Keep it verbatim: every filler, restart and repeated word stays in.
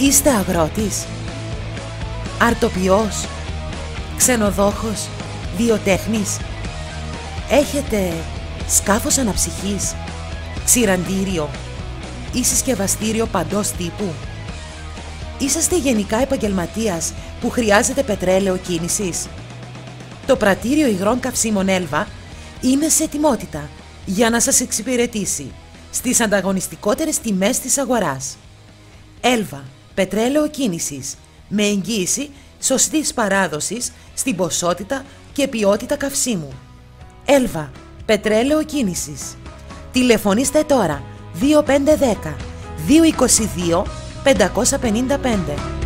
Είστε αγρότης, αρτοποιός, ξενοδόχος, βιοτέχνης? Έχετε σκάφος αναψυχής, ξηραντήριο ή συσκευαστήριο παντός τύπου? Είσαστε γενικά επαγγελματίας που χρειάζεται πετρέλαιο κίνησης? Το πρατήριο υγρών καυσίμων ELVA είναι σε ετοιμότητα για να σας εξυπηρετήσει στις ανταγωνιστικότερες τιμές της αγοράς. ELVA, πετρέλαιο κίνησης, με εγγύηση σωστής παράδοσης στην ποσότητα και ποιότητα καυσίμου. ELVA, πετρέλαιο κίνησης. Τηλεφωνήστε τώρα δύο πέντε ένα μηδέν δύο δύο δύο πέντε πέντε πέντε.